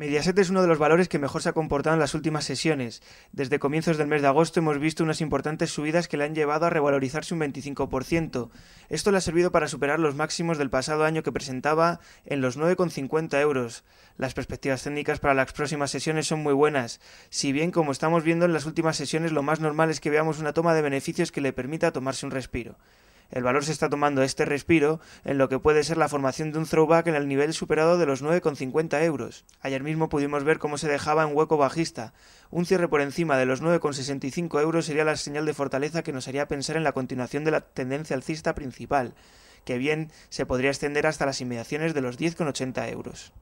Mediaset es uno de los valores que mejor se ha comportado en las últimas sesiones. Desde comienzos del mes de agosto hemos visto unas importantes subidas que le han llevado a revalorizarse un 25%. Esto le ha servido para superar los máximos del pasado año que presentaba en los 9,50 €. Las perspectivas técnicas para las próximas sesiones son muy buenas, si bien como estamos viendo en las últimas sesiones lo más normal es que veamos una toma de beneficios que le permita tomarse un respiro. El valor se está tomando este respiro en lo que puede ser la formación de un throwback en el nivel superado de los 9,50 €. Ayer mismo pudimos ver cómo se dejaba en hueco bajista. Un cierre por encima de los 9,65 € sería la señal de fortaleza que nos haría pensar en la continuación de la tendencia alcista principal, que bien se podría extender hasta las inmediaciones de los 10,80 €.